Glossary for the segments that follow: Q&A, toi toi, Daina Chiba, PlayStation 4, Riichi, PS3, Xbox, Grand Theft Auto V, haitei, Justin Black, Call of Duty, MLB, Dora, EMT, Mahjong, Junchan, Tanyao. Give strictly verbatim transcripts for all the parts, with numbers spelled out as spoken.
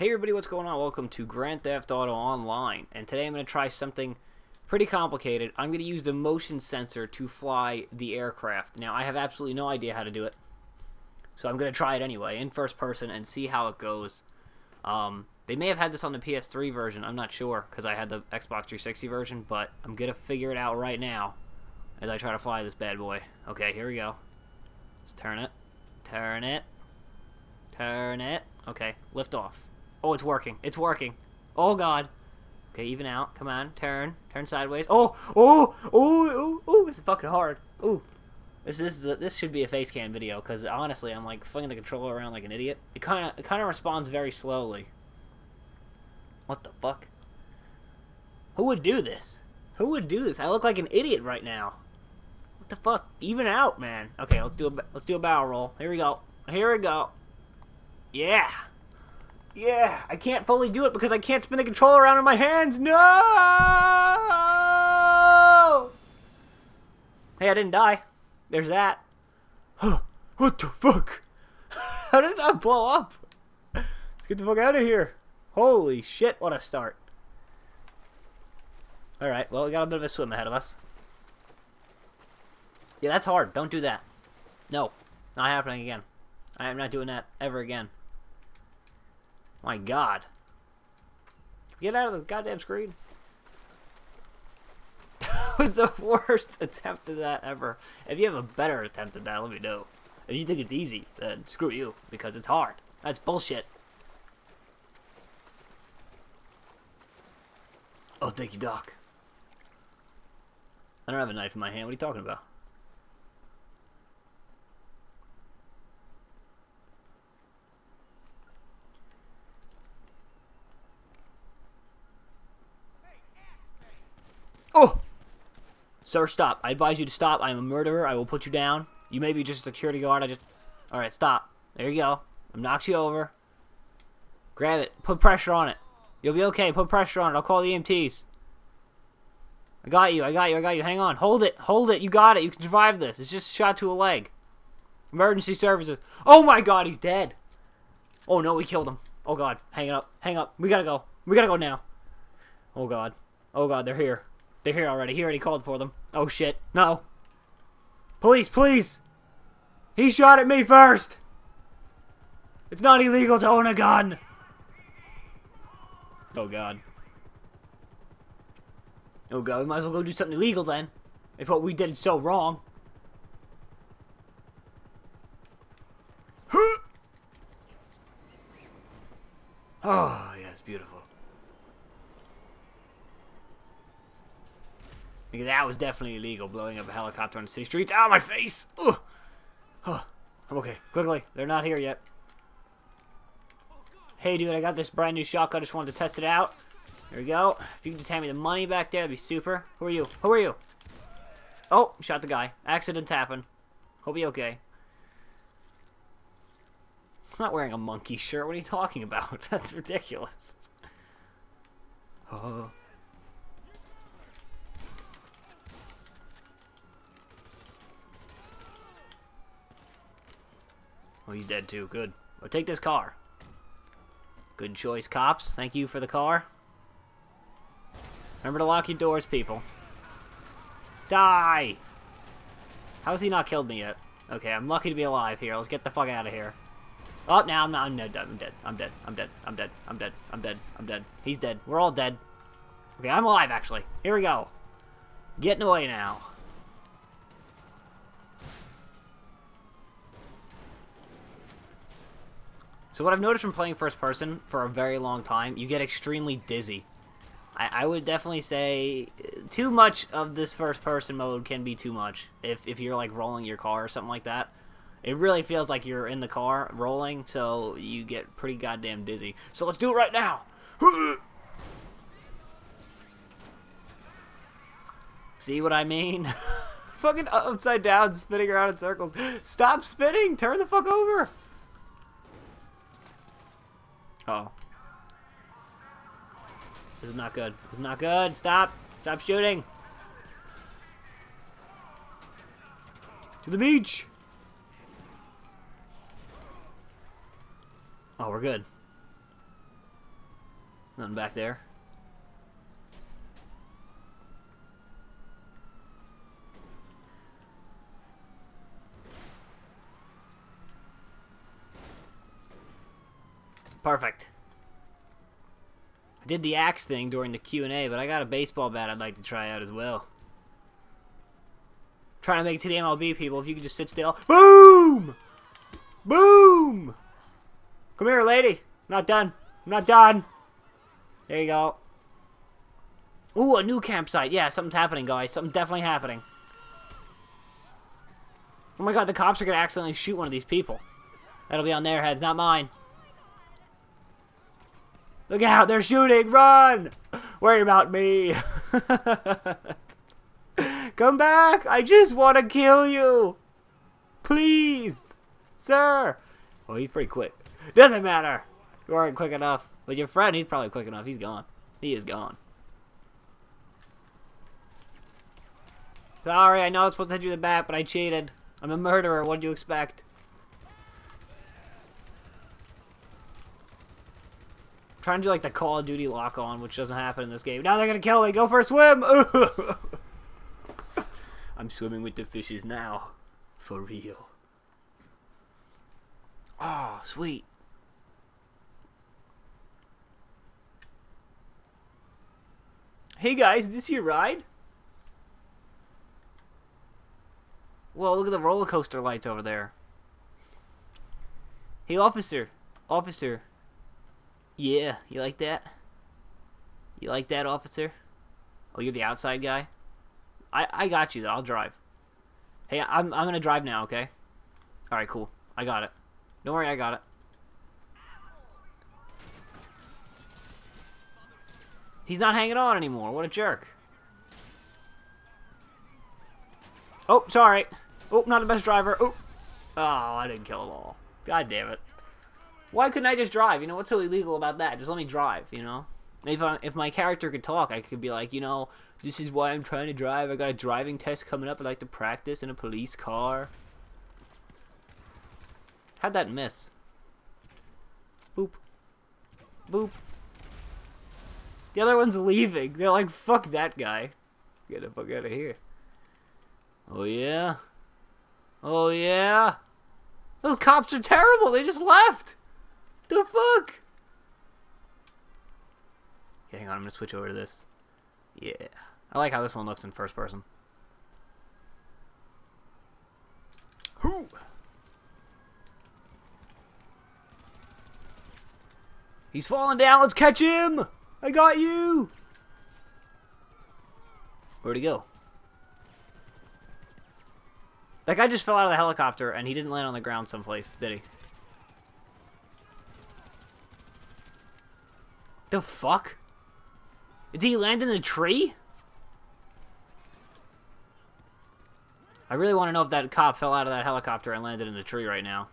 Hey everybody, what's going on? Welcome to Grand Theft Auto Online, and today I'm going to try something pretty complicated. I'm going to use the motion sensor to fly the aircraft. Now, I have absolutely no idea how to do it, so I'm going to try it anyway in first person and see how it goes. Um, they may have had this on the P S three version, I'm not sure, because I had the Xbox three sixty version, but I'm going to figure it out right now as I try to fly this bad boy. Okay, here we go. Let's turn it. Turn it. Turn it. Okay, lift off. Oh, it's working. It's working. Oh, God. Okay, even out. Come on. Turn. Turn sideways. Oh! Oh! Oh! Oh! Oh! This is fucking hard. Ooh. This this is a, this should be a face cam video, because honestly, I'm like flinging the controller around like an idiot. It kind of it kind of responds very slowly. What the fuck? Who would do this? Who would do this? I look like an idiot right now. What the fuck? Even out, man. Okay, let's do a let's do a barrel roll. Here we go. Here we go. Yeah. Yeah, I can't fully do it because I can't spin the controller around in my hands. No! Hey, I didn't die. There's that. What the fuck? How did I blow up? Let's get the fuck out of here. Holy shit, what a start. Alright, well, we got a bit of a swim ahead of us. Yeah, that's hard. Don't do that. No, not happening again. I am not doing that ever again. My God. Get out of the goddamn screen. That was the worst attempt at that ever. If you have a better attempt at that, let me know. If you think it's easy, then screw you, because it's hard. That's bullshit. Oh, thank you, Doc. I don't have a knife in my hand. What are you talking about? Oh! Sir, stop. I advise you to stop. I am a murderer. I will put you down. You may be just a security guard. I just... Alright, stop. There you go. I'm knocks you over. Grab it. Put pressure on it. You'll be okay. Put pressure on it. I'll call the E M Ts. I got you. I got you. I got you. Hang on. Hold it. Hold it. You got it. You can survive this. It's just a shot to a leg. Emergency services. Oh my God, he's dead. Oh no, we killed him. Oh God. Hang it up. Hang up. We gotta go. We gotta go now. Oh God. Oh God, they're here. They're here already. He already called for them. Oh, shit. No. Police, please. He shot at me first. It's not illegal to own a gun. Oh, God. Oh, God. We might as well go do something illegal, then. If what we did is so wrong. Oh, yeah, it's beautiful. Because that was definitely illegal, blowing up a helicopter on the city streets. Ow, my face! Ugh. Huh. I'm okay. Quickly. They're not here yet. Hey, dude, I got this brand new shotgun. I just wanted to test it out. There we go. If you can just hand me the money back there, that'd be super. Who are you? Who are you? Oh, shot the guy. Accidents happen. He'll be okay. I'm not wearing a monkey shirt. What are you talking about? That's ridiculous. Oh. Oh, he's dead too. Good. Well, take this car. Good choice, cops. Thank you for the car. Remember to lock your doors, people. Die! How has he not killed me yet? Okay, I'm lucky to be alive here. Let's get the fuck out of here. Oh, now I'm not. I'm dead. I'm dead. I'm dead. I'm dead. I'm dead. I'm dead. I'm dead. I'm dead. He's dead. We're all dead. Okay, I'm alive, actually. Here we go. Getting away now. So what I've noticed from playing first person for a very long time, you get extremely dizzy. I, I would definitely say too much of this first person mode can be too much. If, if you're like rolling your car or something like that, it really feels like you're in the car rolling, so you get pretty goddamn dizzy. So let's do it right now! See what I mean? Fucking upside down, spinning around in circles. Stop spinning! Turn the fuck over! Uh-oh. This is not good. This is not good. Stop. Stop shooting. To the beach. Oh, we're good. Nothing back there. Perfect. I did the axe thing during the Q and A, but I got a baseball bat I'd like to try out as well. Trying to make it to the M L B, people. If you could just sit still. Boom! Boom! Come here, lady. I'm not done. I'm not done. There you go. Ooh, a new campsite. Yeah, something's happening, guys. Something's definitely happening. Oh my god, the cops are going to accidentally shoot one of these people. That'll be on their heads, not mine. Look out, they're shooting. Run! Worry about me. Come back! I just want to kill you! Please! Sir! Oh, he's pretty quick. Doesn't matter! You aren't quick enough. But your friend, he's probably quick enough. He's gone. He is gone. Sorry, I know I was supposed to hit you with the bat, but I cheated. I'm a murderer. What did you expect? I'm trying to do like the Call of Duty lock on, which doesn't happen in this game. Now they're gonna kill me! Go for a swim! Ooh. I'm swimming with the fishes now. For real. Oh, sweet. Hey guys, is this your ride? Well, look at the roller coaster lights over there. Hey, officer. Officer. Yeah, you like that? You like that, officer? Oh, you're the outside guy? I, I got you, though. I'll drive. Hey, I'm, I'm going to drive now, okay? Alright, cool. I got it. Don't worry, I got it. He's not hanging on anymore. What a jerk. Oh, sorry. Oh, not the best driver. Oh, oh I didn't kill them all. God damn it. Why couldn't I just drive? You know, what's so illegal about that? Just let me drive, you know? If, I, if my character could talk, I could be like, you know, this is why I'm trying to drive. I got a driving test coming up. I'd like to practice in a police car. How'd that miss? Boop. Boop. The other one's leaving. They're like, fuck that guy. Get the fuck out of here. Oh, yeah. Oh, yeah. Those cops are terrible. They just left. The fuck? Okay, hang on, I'm gonna switch over to this. Yeah. I like how this one looks in first person. Who? He's falling down, let's catch him! I got you! Where'd he go? That guy just fell out of the helicopter and he didn't land on the ground someplace, did he? The fuck? Did he land in a tree? I really want to know if that cop fell out of that helicopter and landed in a tree right now.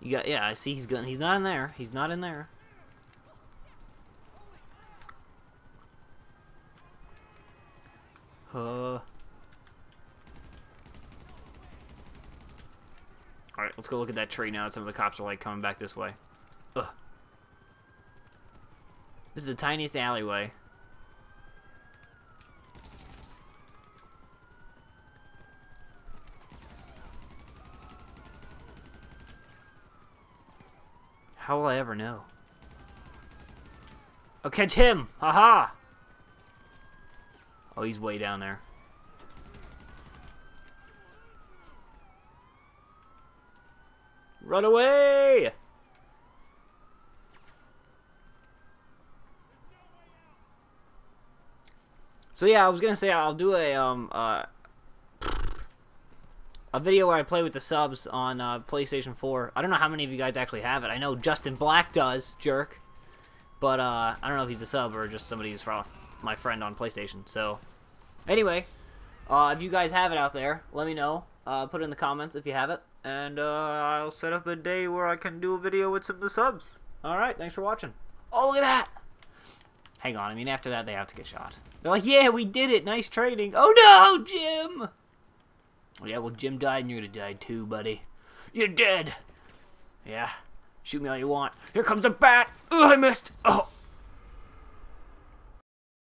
You got, yeah, I see he's gonna, he's not in there. He's not in there. Uh. Alright, let's go look at that tree now that some of the cops are like coming back this way. Ugh. This is the tiniest alleyway. How will I ever know? Oh, catch him! Haha! Oh, he's way down there. Run away! So yeah, I was gonna say I'll do a um uh, a video where I play with the subs on uh, PlayStation four. I don't know how many of you guys actually have it. I know Justin Black does, jerk, but uh, I don't know if he's a sub or just somebody who's from my friend on PlayStation. So anyway, uh, if you guys have it out there, let me know. Uh, put it in the comments if you have it, and uh, I'll set up a day where I can do a video with some of the subs. All right, thanks for watching. Oh, look at that! Hang on, I mean, after that, they have to get shot. They're like, yeah, we did it. Nice trading. Oh, no, Jim! Oh, yeah, well, Jim died, and you're gonna die, too, buddy. You're dead. Yeah. Shoot me all you want. Here comes a bat. Ugh, I missed. Oh,